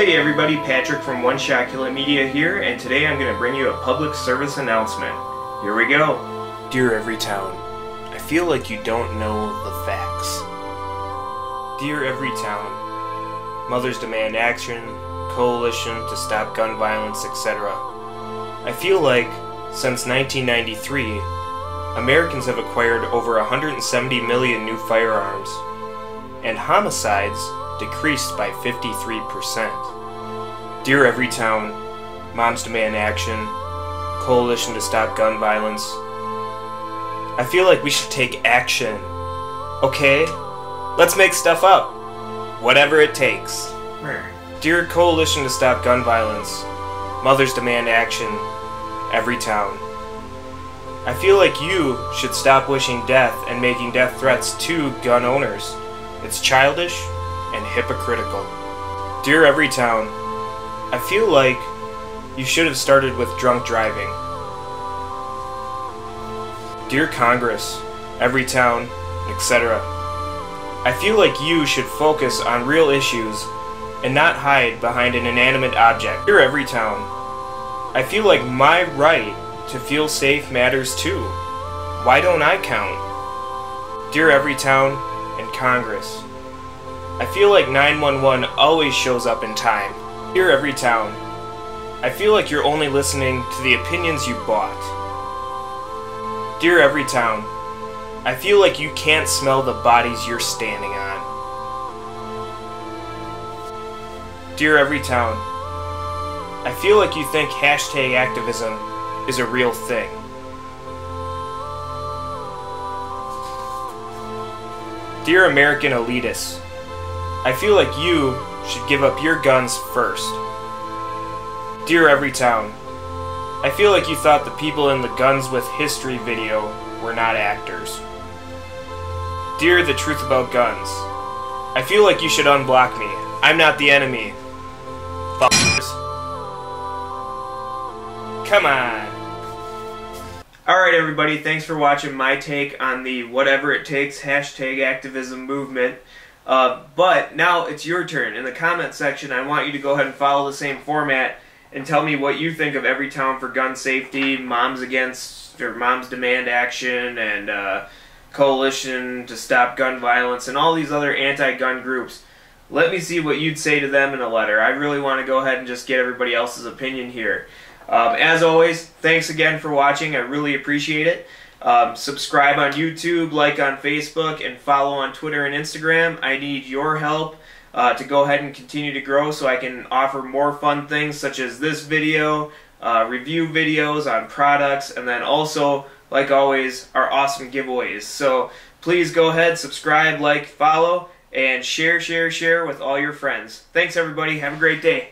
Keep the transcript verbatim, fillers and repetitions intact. Hey everybody, Patrick from One Shot Killit Media here, and today I'm going to bring you a public service announcement. Here we go. Dear Everytown, I feel like you don't know the facts. Dear Everytown, Moms Demand Action, Coalition to Stop Gun Violence, et cetera. I feel like, since nineteen ninety-three, Americans have acquired over one hundred seventy million new firearms, and homicides decreased by fifty-three percent. Dear Everytown, Moms Demand Action, Coalition to Stop Gun Violence, I feel like we should take action. Okay? Let's make stuff up. Whatever it takes. Dear Coalition to Stop Gun Violence, Moms Demand Action, Everytown, I feel like you should stop wishing death and making death threats to gun owners. It's childish and hypocritical. Dear Everytown, I feel like you should have started with drunk driving. Dear Congress, Everytown, et cetera, I feel like you should focus on real issues and not hide behind an inanimate object. Dear Everytown, I feel like my right to feel safe matters too. Why don't I count? Dear Everytown and Congress, I feel like nine one one always shows up in time. Dear Everytown, I feel like you're only listening to the opinions you bought. Dear Everytown, I feel like you can't smell the bodies you're standing on. Dear Everytown, I feel like you think hashtag activism is a real thing. Dear American elitists, I feel like you should give up your guns first. Dear Everytown, I feel like you thought the people in the Guns With History video were not actors. Dear The Truth About Guns, I feel like you should unblock me. I'm not the enemy. Fuckers. Come on. Alright everybody, thanks for watching my take on the whatever it takes hashtag activism movement. Uh, but now it's your turn. In the comment section, I want you to go ahead and follow the same format and tell me what you think of Everytown for Gun Safety, Moms Against or Moms Demand Action, and uh, Coalition to Stop Gun Violence, and all these other anti-gun groups. Let me see what you'd say to them in a letter. I really want to go ahead and just get everybody else's opinion here. Um, as always, thanks again for watching. I really appreciate it. Um, subscribe on YouTube, like on Facebook, and follow on Twitter and Instagram. I need your help uh, to go ahead and continue to grow so I can offer more fun things such as this video, uh, review videos on products, and then also, like always, our awesome giveaways. So please go ahead, subscribe, like, follow, and share, share, share with all your friends. Thanks, everybody. Have a great day.